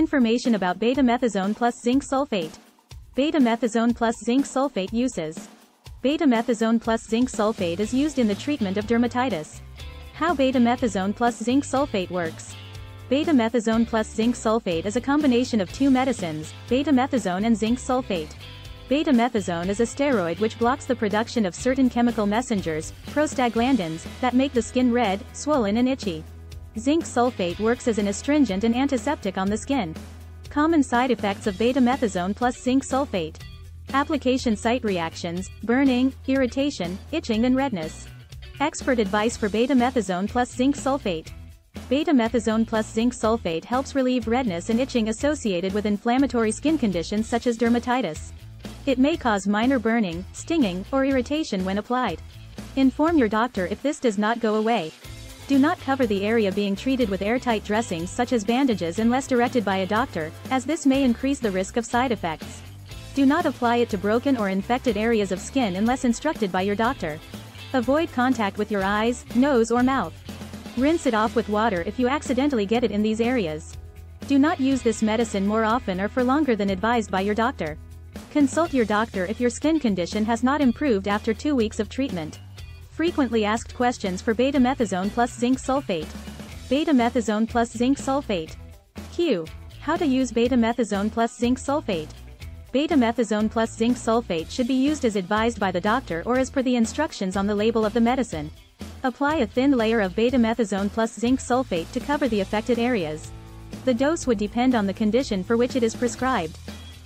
Information about betamethasone plus zinc sulfate. Betamethasone plus zinc sulfate uses. Betamethasone plus zinc sulfate is used in the treatment of dermatitis. How betamethasone plus zinc sulfate works. Betamethasone plus zinc sulfate is a combination of two medicines, betamethasone and zinc sulfate. Betamethasone is a steroid which blocks the production of certain chemical messengers, prostaglandins, that make the skin red, swollen and itchy. Zinc sulfate works as an astringent and antiseptic on the skin. Common side effects of betamethasone plus zinc sulfate. Application site reactions, burning, irritation, itching and redness. Expert advice for betamethasone plus zinc sulfate. Betamethasone plus zinc sulfate helps relieve redness and itching associated with inflammatory skin conditions such as dermatitis. It may cause minor burning, stinging, or irritation when applied. Inform your doctor if this does not go away. Do not cover the area being treated with airtight dressings such as bandages unless directed by a doctor, as this may increase the risk of side effects. Do not apply it to broken or infected areas of skin unless instructed by your doctor. Avoid contact with your eyes, nose or mouth. Rinse it off with water if you accidentally get it in these areas. Do not use this medicine more often or for longer than advised by your doctor. Consult your doctor if your skin condition has not improved after 2 weeks of treatment. Frequently asked questions for betamethasone plus zinc sulfate. Betamethasone plus zinc sulfate. Q. How to use betamethasone plus zinc sulfate. Betamethasone plus zinc sulfate should be used as advised by the doctor or as per the instructions on the label of the medicine. Apply a thin layer of betamethasone plus zinc sulfate to cover the affected areas. The dose would depend on the condition for which it is prescribed.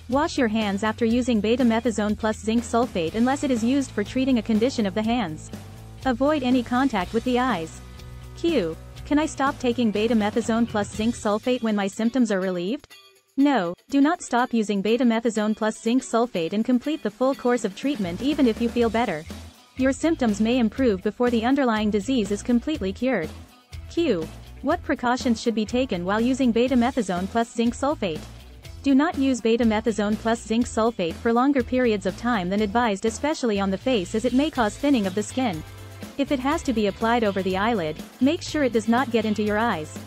Wash your hands after using betamethasone plus zinc sulfate unless it is used for treating a condition of the hands. Avoid any contact with the eyes. Q. Can I stop taking betamethasone plus zinc sulfate when my symptoms are relieved? No, do not stop using betamethasone plus zinc sulfate and complete the full course of treatment even if you feel better. Your symptoms may improve before the underlying disease is completely cured. Q. What precautions should be taken while using betamethasone plus zinc sulfate? Do not use betamethasone plus zinc sulfate for longer periods of time than advised, especially on the face, as it may cause thinning of the skin. If it has to be applied over the eyelid, make sure it does not get into your eyes.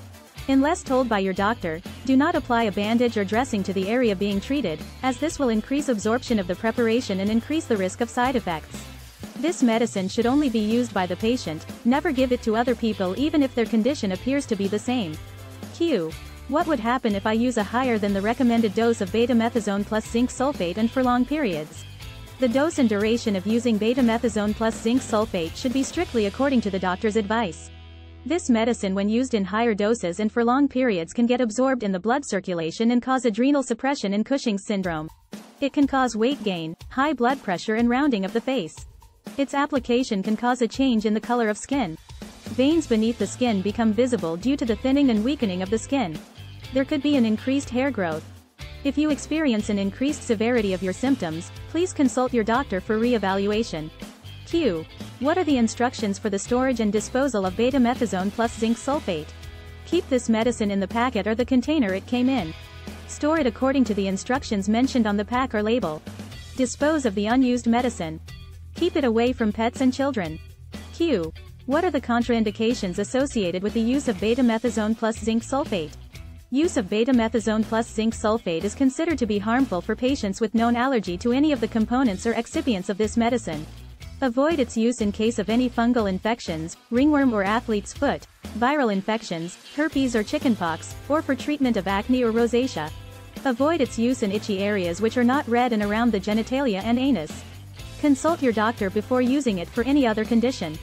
Unless told by your doctor, do not apply a bandage or dressing to the area being treated, as this will increase absorption of the preparation and increase the risk of side effects. This medicine should only be used by the patient. Never give it to other people even if their condition appears to be the same. Q. What would happen if I use a higher than the recommended dose of betamethasone plus zinc sulfate and for long periods? The dose and duration of using betamethasone plus zinc sulfate should be strictly according to the doctor's advice. This medicine, when used in higher doses and for long periods, can get absorbed in the blood circulation and cause adrenal suppression and Cushing's syndrome. It can cause weight gain, high blood pressure and rounding of the face. Its application can cause a change in the color of skin. Veins beneath the skin become visible due to the thinning and weakening of the skin. There could be an increased hair growth. If you experience an increased severity of your symptoms, please consult your doctor for re-evaluation. Q. What are the instructions for the storage and disposal of betamethasone plus zinc sulfate? Keep this medicine in the packet or the container it came in. Store it according to the instructions mentioned on the pack or label. Dispose of the unused medicine. Keep it away from pets and children. Q. What are the contraindications associated with the use of betamethasone plus zinc sulfate? Use of betamethasone plus zinc sulfate is considered to be harmful for patients with known allergy to any of the components or excipients of this medicine. Avoid its use in case of any fungal infections, ringworm or athlete's foot, viral infections, herpes or chickenpox, or for treatment of acne or rosacea. Avoid its use in itchy areas which are not red and around the genitalia and anus. Consult your doctor before using it for any other condition.